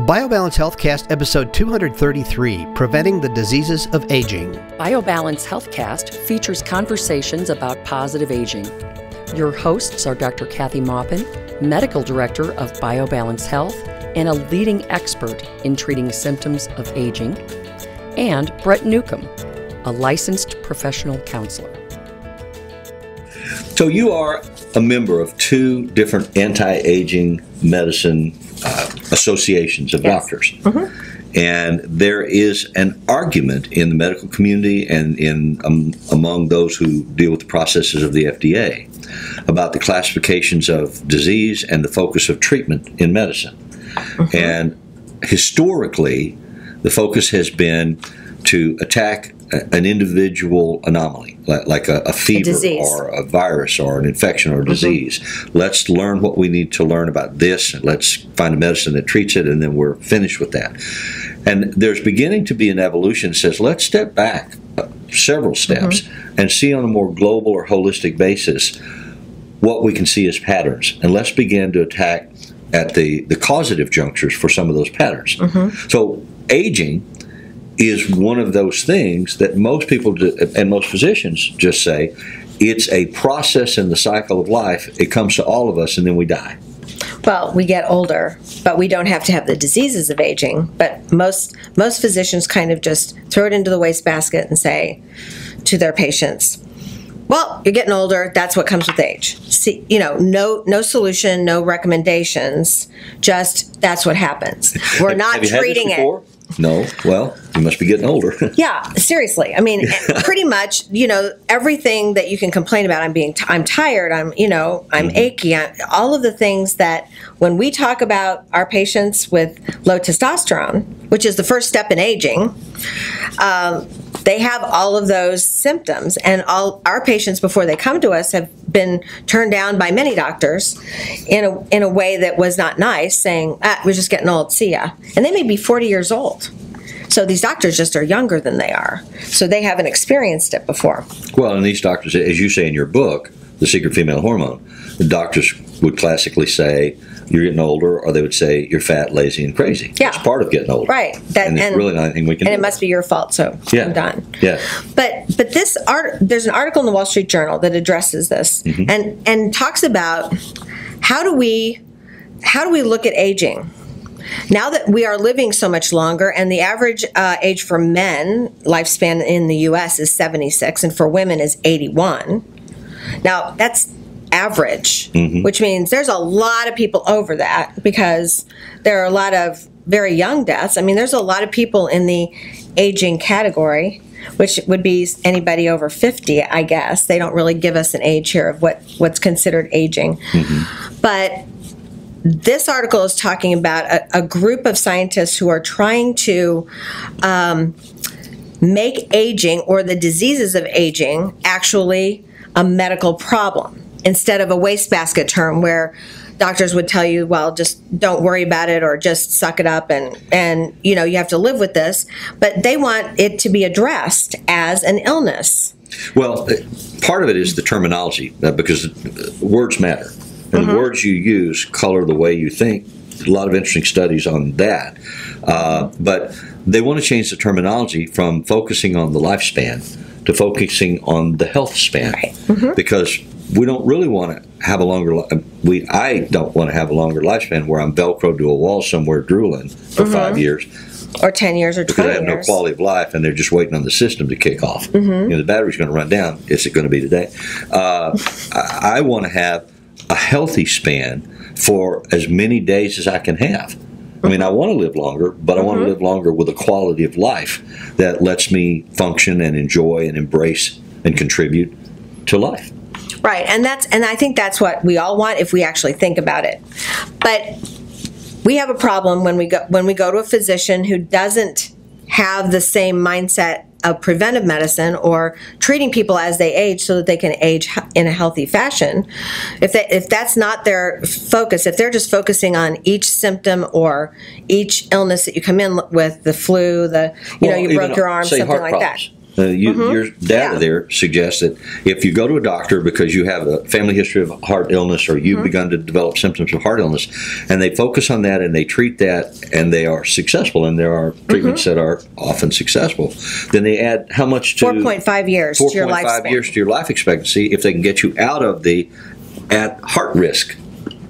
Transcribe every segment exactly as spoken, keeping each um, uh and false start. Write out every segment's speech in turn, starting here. Biobalance HealthCast episode two hundred thirty-three, Preventing the Diseases of Aging. Biobalance HealthCast features conversations about positive aging. Your hosts are Doctor Kathy Maupin, Medical Director of Biobalance Health and a leading expert in treating symptoms of aging, and Brett Newcomb, a licensed professional counselor. So you are a member of two different anti-aging medicine Uh, associations of yes. doctors. Mm-hmm. And there is an argument in the medical community and in um, among those who deal with the processes of the F D A about the classifications of disease and the focus of treatment in medicine. Mm-hmm. And historically, the focus has been to attack a, an individual anomaly, like, like a, a fever a or a virus or an infection or a disease. Mm-hmm. Let's learn what we need to learn about this, and let's find a medicine that treats it, and then we're finished with that. And there's beginning to be an evolution that says, let's step back several steps mm-hmm. and see on a more global or holistic basis what we can see as patterns, and let's begin to attack at the, the causative junctures for some of those patterns. Mm-hmm. So aging is one of those things that most people do, and most physicians just say, it's a process in the cycle of life. It comes to all of us, and then we die. Well, we get older, but we don't have to have the diseases of aging. But most most physicians kind of just throw it into the wastebasket and say to their patients, well, you're getting older, that's what comes with age. See, you know, no no solution, no recommendations, just that's what happens. We're not treating it. No, well, you must be getting older. Yeah, seriously. I mean, pretty much, you know, everything that you can complain about, I'm being, t I'm tired, I'm, you know, I'm mm-hmm. achy, I'm, all of the things that when we talk about our patients with low testosterone, which is the first step in aging, um, they have all of those symptoms. And all our patients before they come to us have been turned down by many doctors in a, in a way that was not nice, saying, ah, we're just getting old, see ya. And they may be forty years old. So these doctors just are younger than they are. So they haven't experienced it before. Well, and these doctors, as you say in your book, The Secret Female Hormone, the doctors would classically say, you're getting older, or they would say, you're fat, lazy, and crazy. Yeah. It's part of getting older. Right. That, and it's and, really not anything we can and do. And it must be your fault, so yeah. I'm done. Yeah. But but this art, there's an article in the Wall Street Journal that addresses this mm-hmm. and, and talks about how do we how do we look at aging? Now that we are living so much longer, and the average uh, age for men, lifespan in the U S is seventy-six, and for women is eighty-one. Now, that's average, mm-hmm. which means there's a lot of people over that, because there are a lot of very young deaths. I mean, there's a lot of people in the aging category, which would be anybody over fifty, I guess. They don't really give us an age here of what, what's considered aging. Mm-hmm. But this article is talking about a, a group of scientists who are trying to um, make aging, or the diseases of aging, actually a medical problem, instead of a wastebasket term where doctors would tell you, well, just don't worry about it, or just suck it up, and, and you know, you have to live with this. But they want it to be addressed as an illness. Well, part of it is the terminology, because words matter. And mm-hmm. the words you use color the way you think. A lot of interesting studies on that. Uh, but they want to change the terminology from focusing on the lifespan to focusing on the health span. Right. Mm-hmm. Because we don't really want to have a longer, we, I don't want to have a longer lifespan where I'm Velcroed to a wall somewhere drooling for mm-hmm. five years. Or ten years or twenty years. Because I have no quality of life, and they're just waiting on the system to kick off. Mm-hmm. You know, the battery's going to run down. Is it going to be today? Uh, I, I want to have a healthy span for as many days as I can have. I mean, I want to live longer, but I want mm-hmm. to live longer with a quality of life that lets me function and enjoy and embrace and contribute to life. Right, and that's and I think that's what we all want if we actually think about it. But we have a problem when we go when we go to a physician who doesn't have the same mindset of preventive medicine, or treating people as they age so that they can age in a healthy fashion. If they, if that's not their focus, if they're just focusing on each symptom or each illness that you come in with, the flu, the you well, know you broke your arm, something like that. Uh, you, mm-hmm. Your data yeah. there suggests that if you go to a doctor because you have a family history of heart illness or you've mm-hmm. begun to develop symptoms of heart illness, and they focus on that and they treat that and they are successful, and there are treatments mm-hmm. that are often successful, then they add how much to four point five years to your lifespan. four point five years to your life expectancy if they can get you out of the at heart risk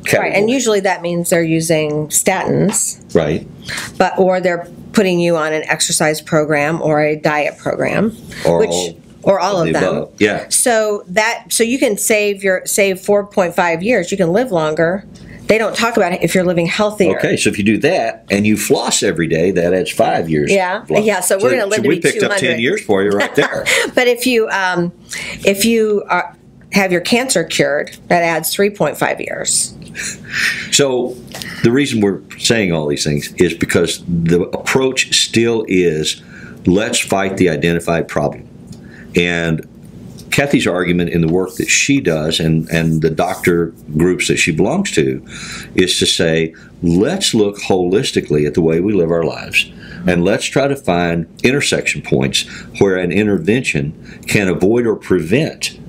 category. Right, and usually that means they're using statins. Right. But or they're putting you on an exercise program or a diet program, or which all, or all of, of them. Above. Yeah. So that so you can save your save four point five years. You can live longer. They don't talk about it if you're living healthier. Okay, so if you do that and you floss every day, that adds five years. Yeah, yeah. So we're so, going to live so to be two hundred. We picked up ten years for you right there. But if you um, if you are. have your cancer cured, that adds three point five years. So the reason we're saying all these things is because the approach still is, let's fight the identified problem. And Kathy's argument in the work that she does and, and the doctor groups that she belongs to is to say, let's look holistically at the way we live our lives, and let's try to find intersection points where an intervention can avoid or prevent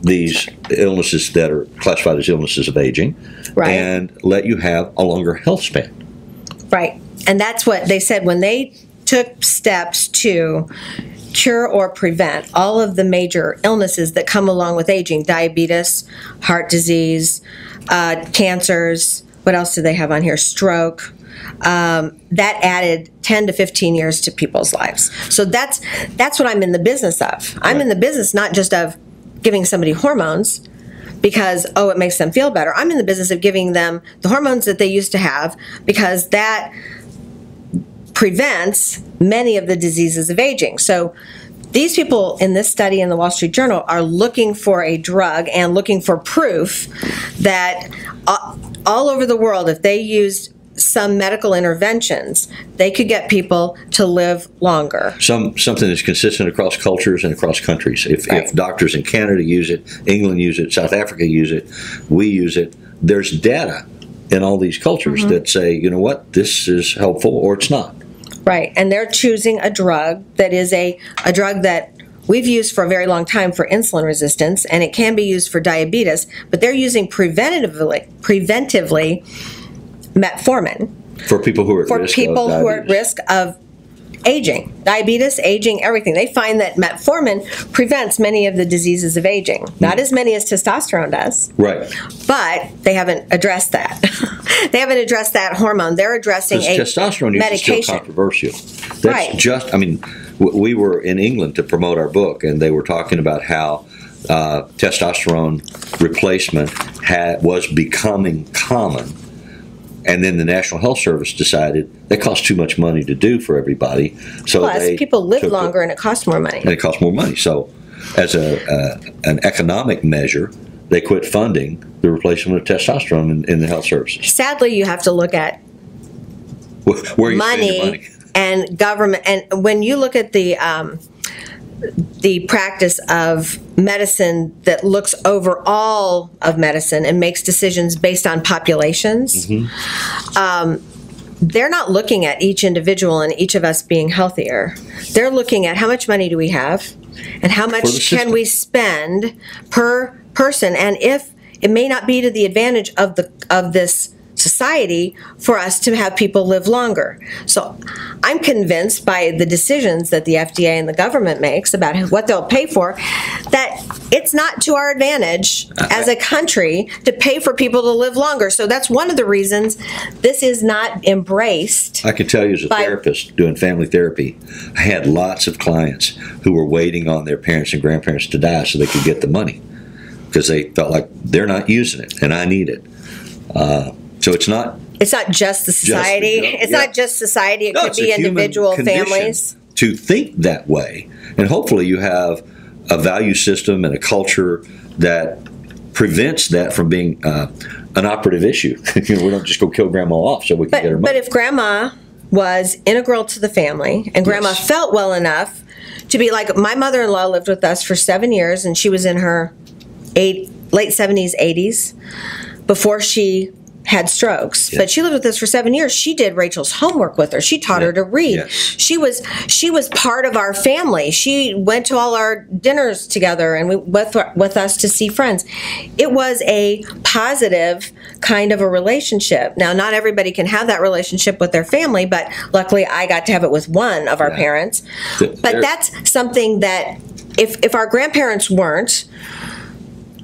these illnesses that are classified as illnesses of aging, right. and let you have a longer health span. Right. And that's what they said when they took steps to cure or prevent all of the major illnesses that come along with aging: diabetes, heart disease, uh, cancers. What else do they have on here? Stroke. Um, that added ten to fifteen years to people's lives. So that's that's what I'm in the business of. I'm right. in the business not just of giving somebody hormones because, oh, it makes them feel better. I'm in the business of giving them the hormones that they used to have because that prevents many of the diseases of aging. So these people in this study in the Wall Street Journal are looking for a drug and looking for proof that all over the world, if they used some medical interventions, they could get people to live longer. Some something that's consistent across cultures and across countries. If, right. if doctors in Canada use it, England use it, South Africa use it, we use it, there's data in all these cultures mm-hmm. that say, you know what, this is helpful or it's not. Right, and they're choosing a drug that is a, a drug that we've used for a very long time for insulin resistance, and it can be used for diabetes, but they're using preventatively, preventively Metformin for people who are at for risk people of who are at risk of aging, diabetes, aging, everything. They find that metformin prevents many of the diseases of aging, not mm. as many as testosterone does, right? But they haven't addressed that. They haven't addressed that hormone. They're addressing a testosterone medication. Use is still controversial. That's right. Just, I mean, we were in England to promote our book, and they were talking about how uh, testosterone replacement had was becoming common. And then the National Health Service decided that costs too much money to do for everybody. So plus, they people live longer a, and it costs more money. And it costs more money. So as a, a an economic measure, they quit funding the replacement of testosterone in, in the health service. Sadly, you have to look at where, where you money, money and government. And when you look at the um, the practice of medicine that looks over all of medicine and makes decisions based on populations, mm-hmm. um, they're not looking at each individual and each of us being healthier. They're looking at how much money do we have and how much can we spend per person, and if it may not be to the advantage of the of this society for us to have people live longer. So I'm convinced by the decisions that the F D A and the government makes about what they'll pay for, that it's not to our advantage as a country to pay for people to live longer. So that's one of the reasons this is not embraced. I can tell you as a therapist doing family therapy, I had lots of clients who were waiting on their parents and grandparents to die so they could get the money because they felt like they're not using it and I need it. Uh, So it's not. It's not just the society. Just the, yeah. It's not just society. It no, could be individual families to think that way, and hopefully you have a value system and a culture that prevents that from being uh, an operative issue. You know, we don't just go kill grandma off so we can but, get her money. But if grandma was integral to the family and grandma yes. felt well enough to be like, my mother-in-law lived with us for seven years, and she was in her eight, late seventies, eighties before she had strokes, yes. but she lived with us for seven years. She did Rachel's homework with her. She taught yes. her to read. Yes. She was she was part of our family. She went to all our dinners together and we, with with us to see friends. It was a positive kind of a relationship. Now, not everybody can have that relationship with their family, but luckily I got to have it with one of our yeah. parents. But that's something that if if our grandparents weren't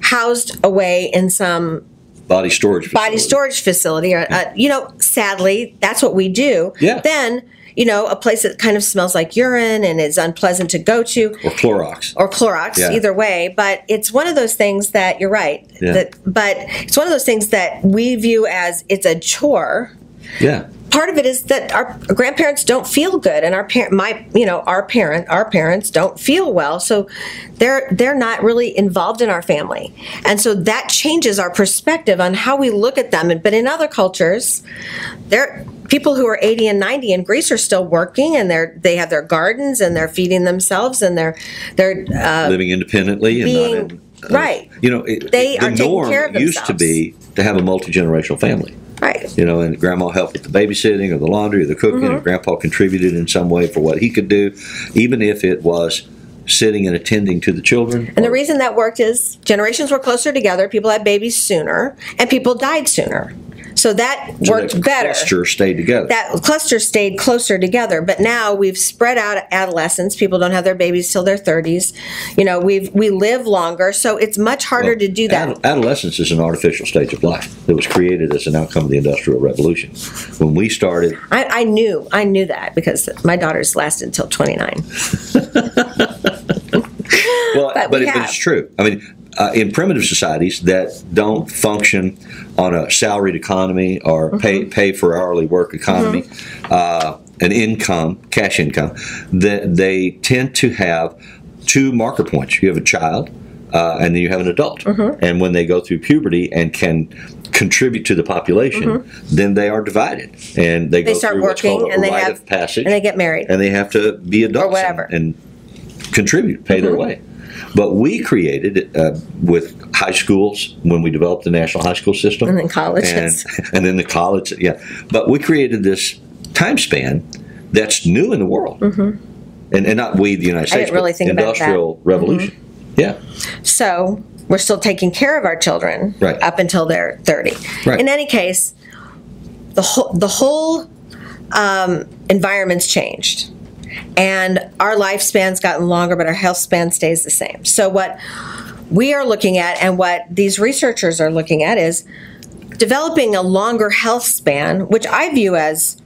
housed away in some body storage facility. Body storage facility. Or, uh, you know, sadly, that's what we do. Yeah. Then, you know, a place that kind of smells like urine and is unpleasant to go to. Or Clorox. Or Clorox, yeah. either way. But it's one of those things that, you're right, yeah. that, but it's one of those things that we view as it's a chore. Yeah. Part of it is that our grandparents don't feel good, and our parent, my, you know, our parent, our parents don't feel well, so they're they're not really involved in our family, and so that changes our perspective on how we look at them. And but in other cultures, they're people who are eighty and ninety in Greece are still working, and they're they have their gardens, and they're feeding themselves, and they're they're uh, living independently being, and not in, uh, right. You know, it, they the are norm taking care of themselves. Used to be to have a multi-generational family. Right. You know, and grandma helped with the babysitting or the laundry or the cooking, mm-hmm. and grandpa contributed in some way for what he could do, even if it was sitting and attending to the children. And the reason that worked is generations were closer together, people had babies sooner, and people died sooner. So that worked so that better. That cluster stayed together. That cluster stayed closer together. But now we've spread out adolescence. People don't have their babies till their thirties. You know, we've we live longer, so it's much harder well, to do that. Ad adolescence is an artificial stage of life that was created as an outcome of the Industrial Revolution. When we started, I, I knew, I knew that because my daughters lasted until twenty-nine. Well, but, but, it, but it's true. I mean. Uh, in primitive societies that don't function on a salaried economy or mm-hmm. pay, pay for hourly work economy, mm-hmm. uh, an income, cash income, that they tend to have two marker points. You have a child uh, and then you have an adult. Mm-hmm. And when they go through puberty and can contribute to the population, mm-hmm. then they are divided. And they, they go start through working what's called and a they rite have, of passage. And they get married. And they have to be adults or whatever. And, and contribute, pay mm-hmm. their way. But we created uh, with high schools when we developed the National High School System. And then colleges. And, and then the college, yeah. But we created this time span that's new in the world. Mm-hmm. And, and not we, the United States, I didn't really think about that. Industrial Revolution. Mm-hmm. Yeah. So we're still taking care of our children right. up until they're thirty. Right. In any case, the whole, the whole um, environment's changed. And our lifespan's gotten longer, but our health span stays the same. So what we are looking at and what these researchers are looking at is developing a longer health span, which I view as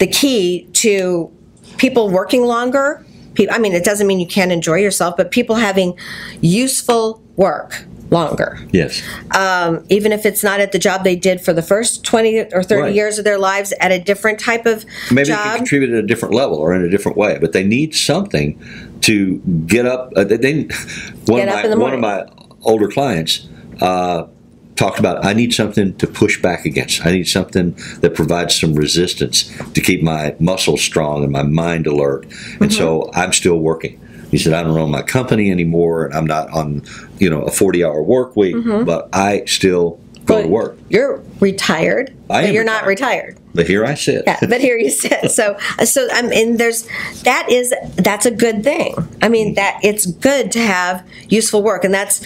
the key to people working longer. I mean, it doesn't mean you can't enjoy yourself, but people having useful work longer. Yes. Um, even if it's not at the job they did for the first twenty or thirty right. years of their lives at a different type of Maybe job. Maybe they can contribute at a different level or in a different way, but they need something to get up. Uh, they, one, get of up my, in the one of my older clients uh, talked about, I need something to push back against. I need something that provides some resistance to keep my muscles strong and my mind alert. And mm-hmm. so I'm still working. He said, I don't own my company anymore, and I'm not on, you know, a forty-hour work week, mm-hmm. but I still go well, to work. You're retired, I but you're retired. Not retired. But here I sit. Yeah, but here you sit. So, so I mean, there's that is that's a good thing. I mean, that it's good to have useful work, and that's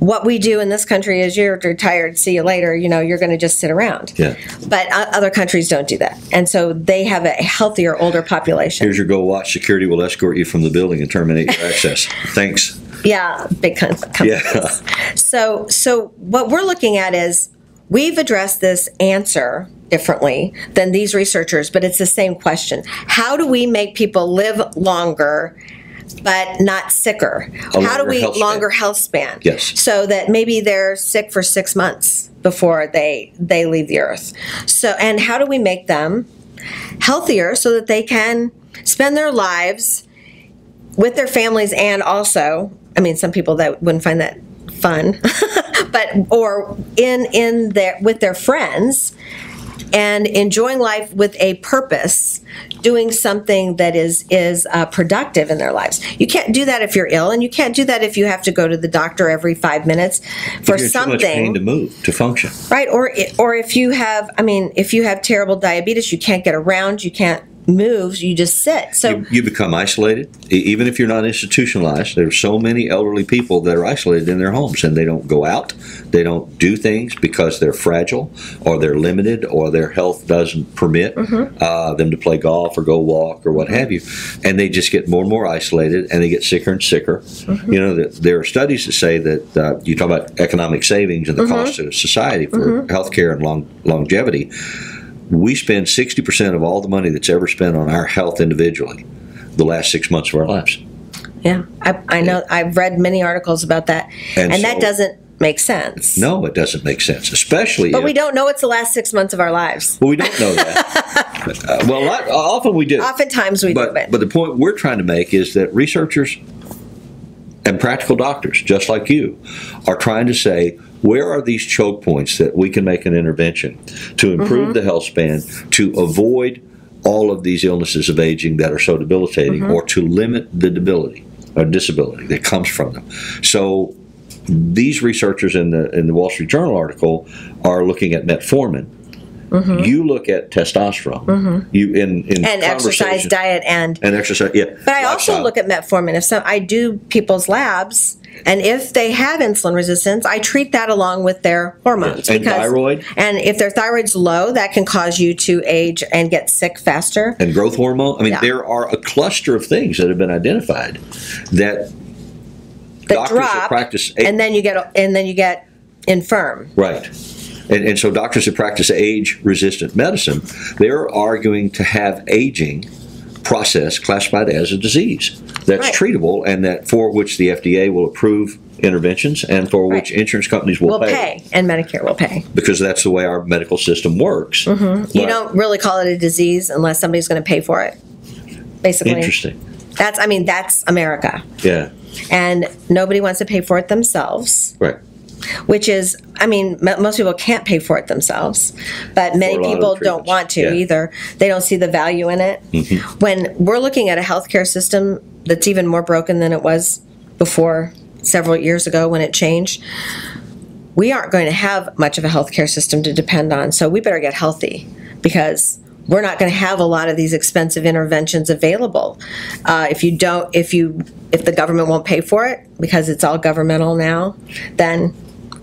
what we do in this country. Is you're retired, see you later. You know, you're going to just sit around. Yeah. But uh, other countries don't do that, and so they have a healthier, older population. Here's your go watch. Security will escort you from the building and terminate your access. Thanks. Yeah, big companies. Yeah. So, so what we're looking at is we've addressed this answer differently than these researchers, but it's the same question. How do we make people live longer but not sicker? A How do we health longer span. health span? Yes. So that maybe they're sick for six months before they they leave the earth. So, and how do we make them healthier so that they can spend their lives with their families and also, I mean, some people that wouldn't find that fun, but or in in their with their friends and enjoying life with a purpose, doing something that is is uh, productive in their lives. You can't do that if you're ill, and you can't do that if you have to go to the doctor every five minutes for you're something. Too much pain to move, to function. Right, or or if you have, I mean, if you have terrible diabetes, you can't get around, you can't move, you just sit. So you, you become isolated, even if you're not institutionalized. There are so many elderly people that are isolated in their homes, and they don't go out, they don't do things because they're fragile, or they're limited, or their health doesn't permit mm-hmm. uh, them to play golf or go walk or what have you, and they just get more and more isolated, and they get sicker and sicker. Mm-hmm. You know, there are studies that say that uh, you talk about economic savings and the mm-hmm. cost to society for mm-hmm. healthcare and long longevity. We spend sixty percent of all the money that's ever spent on our health individually the last six months of our lives. Yeah, I, I know. Yeah. I've read many articles about that, and, and so, that doesn't make sense. No, it doesn't make sense, especially But if, we don't know it's the last six months of our lives. Well, we don't know that. but, uh, well, lot, often we do. Oftentimes we but, do. But. but the point we're trying to make is that researchers and practical doctors, just like you, are trying to say, where are these choke points that we can make an intervention to improve mm-hmm. the health span, to avoid all of these illnesses of aging that are so debilitating, mm-hmm. or to limit the debility or disability that comes from them? So these researchers in the in the Wall Street Journal article are looking at metformin. Mm-hmm. You look at testosterone. Mm-hmm. You in, in and exercise, diet, and and exercise. Yeah, but I lifestyle. also look at metformin. If some, I do people's labs, and if they have insulin resistance, I treat that along with their hormones. And because, thyroid. And if their thyroid's low, that can cause you to age and get sick faster. And growth hormone. I mean, yeah. there are a cluster of things that have been identified that the doctors drop, that practice, age, and then you get and then you get infirm. Right. And, and so doctors that practice age-resistant medicine, they're arguing to have aging process classified as a disease that's right. treatable, and that for which the F D A will approve interventions, and for right. which insurance companies will we'll pay. pay. And Medicare will pay. Because that's the way our medical system works. Mm-hmm. You don't really call it a disease unless somebody's going to pay for it, basically. Interesting. That's, I mean, that's America. Yeah. And nobody wants to pay for it themselves. Right. Which is, I mean, most people can't pay for it themselves, but many people don't want to yeah. either. They don't see the value in it. Mm-hmm. When we're looking at a healthcare system that's even more broken than it was before several years ago when it changed, we aren't going to have much of a healthcare system to depend on. So we better get healthy, because we're not going to have a lot of these expensive interventions available uh, if you don't. If you if the government won't pay for it, because it's all governmental now, then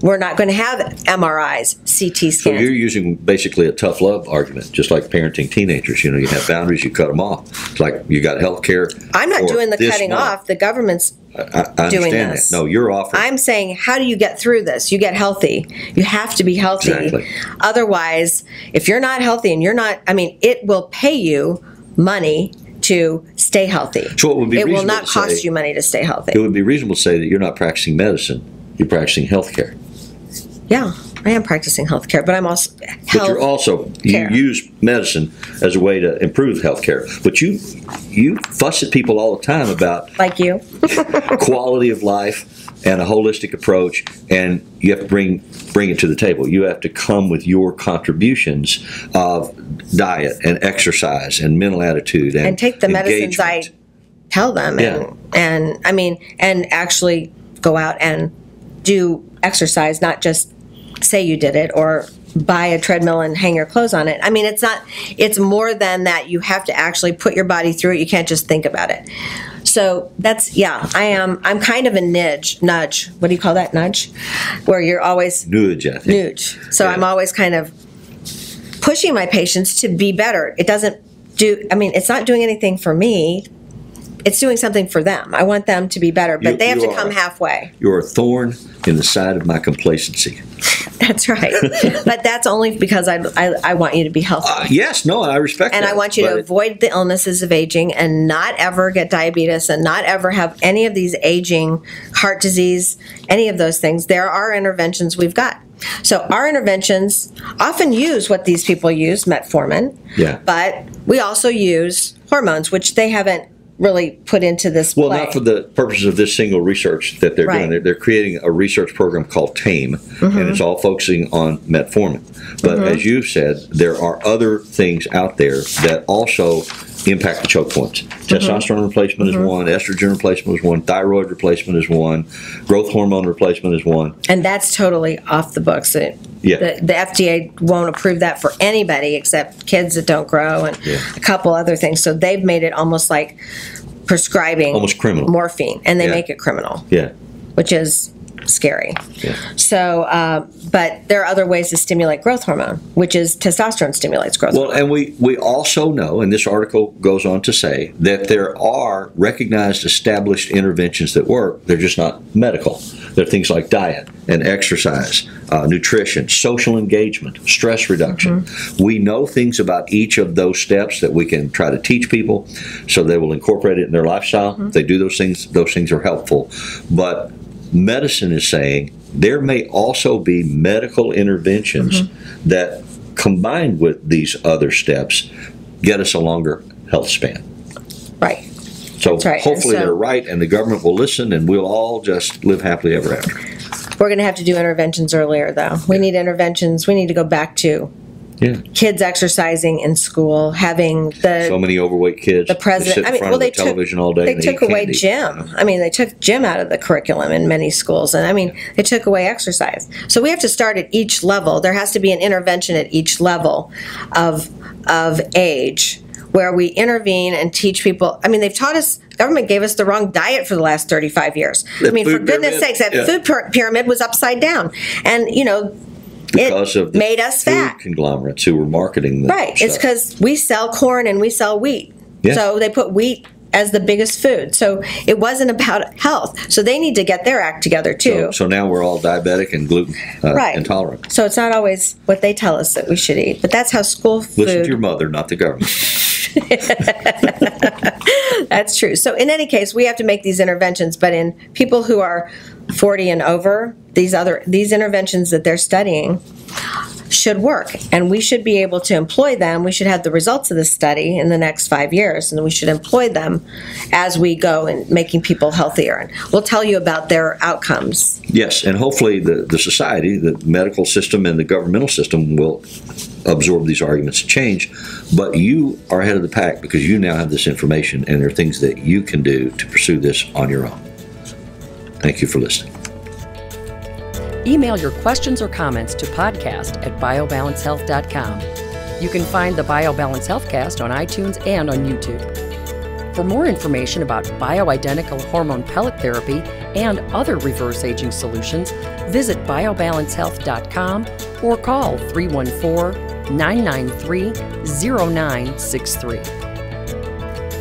we're not going to have M R Is, C T scans. So you're using basically a tough love argument, just like parenting teenagers. You know, you have boundaries, you cut them off. It's like you got health care. I'm not doing the cutting month. off. The government's I, I doing this. That. No, you're offering. I'm saying, how do you get through this? You get healthy. You have to be healthy. Exactly. Otherwise, if you're not healthy and you're not, I mean, it will pay you money to stay healthy. So it would be it will not cost say, you money to stay healthy. It would be reasonable to say that you're not practicing medicine. You're practicing health care. Yeah, I am practicing healthcare, but I'm also health But you're also, you use medicine as a way to improve healthcare. But you you fuss at people all the time about like you quality of life and a holistic approach, and you have to bring bring it to the table. You have to come with your contributions of diet and exercise and mental attitude and And take the engagement. medicines I tell them yeah. and, and I mean and actually go out and do exercise, not just say you did it, or buy a treadmill and hang your clothes on it. I mean, it's not, it's more than that. You have to actually put your body through it. You can't just think about it. So that's, yeah, I am, I'm kind of a nudge, nudge. What do you call that? Nudge? Where you're always nudge. I think. Nudge. So yeah. I'm always kind of pushing my patients to be better. It doesn't do, I mean, it's not doing anything for me. It's doing something for them. I want them to be better, but you, they have to come are, halfway. You're a thorn in the side of my complacency. That's right. But that's only because I, I, I want you to be healthy. Uh, yes, no, I respect and that. And I want you to avoid the illnesses of aging and not ever get diabetes and not ever have any of these aging, heart disease, any of those things. There are interventions we've got. So our interventions often use what these people use, metformin, yeah. but we also use hormones, which they haven't really put into this play. Well, not for the purposes of this single research that they're right. doing. They're, they're creating a research program called TAME, mm-hmm. and it's all focusing on metformin. But mm-hmm. as you've said, there are other things out there that also impact the choke points. Mm-hmm. Testosterone replacement mm-hmm. is one, estrogen replacement is one, thyroid replacement is one, growth hormone replacement is one. And that's totally off the books. It, yeah. the, the F D A won't approve that for anybody except kids that don't grow and yeah. a couple other things. So they've made it almost like prescribing almost criminal morphine, and they yeah. make it criminal, yeah, which is scary. Yeah. So, uh, but there are other ways to stimulate growth hormone, which is testosterone stimulates growth well, hormone. Well, and we, we also know, and this article goes on to say, that there are recognized established interventions that work. They're just not medical. They're things like diet and exercise, uh, nutrition, social engagement, stress reduction. Mm-hmm. We know things about each of those steps that we can try to teach people so they will incorporate it in their lifestyle. Mm-hmm. If they do those things, those things are helpful. But medicine is saying there may also be medical interventions mm-hmm. that, combined with these other steps, get us a longer health span. Right. So right. hopefully so, they're right, and the government will listen, and we'll all just live happily ever after. We're going to have to do interventions earlier, though. We need interventions. We need to go back to yeah. kids exercising in school, having the so many overweight kids. The president, I mean, well, they the television took all day. They, they took away candy. Gym. I mean, they took gym out of the curriculum in many schools, and I mean, they took away exercise. So we have to start at each level. There has to be an intervention at each level of of age where we intervene and teach people. I mean, they've taught us. Government gave us the wrong diet for the last thirty-five years. The I mean, for goodness' sakes, that yeah. food pyramid was upside down, and you know. Because it of the made us food fat. Conglomerates who were marketing the right. Stuff. It's because we sell corn and we sell wheat. Yeah. So they put wheat as the biggest food. So it wasn't about health. So they need to get their act together, too. So, so now we're all diabetic and gluten uh, right. intolerant. So it's not always what they tell us that we should eat. But that's how school food... Listen to your mother, not the government. That's true. So in any case, we have to make these interventions. But in people who are forty and over, these other these interventions that they're studying should work, and we should be able to employ them. We should have the results of this study in the next five years, and we should employ them as we go in making people healthier. And we'll tell you about their outcomes. Yes, and hopefully the, the society, the medical system, and the governmental system will absorb these arguments and change. But you are ahead of the pack because you now have this information, and there are things that you can do to pursue this on your own. Thank you for listening. Email your questions or comments to podcast at biobalance health dot com. You can find the Biobalance HealthCast on iTunes and on YouTube. For more information about bioidentical hormone pellet therapy and other reverse aging solutions, visit biobalance health dot com or call three one four, nine nine three, zero nine six three.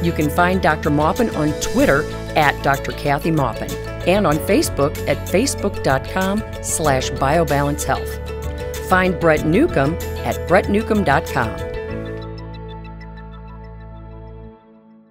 You can find Doctor Maupin on Twitter at Doctor Kathy Maupin, and on Facebook at facebook.com slash biobalance health. Find Brett Newcomb at brett newcomb dot com.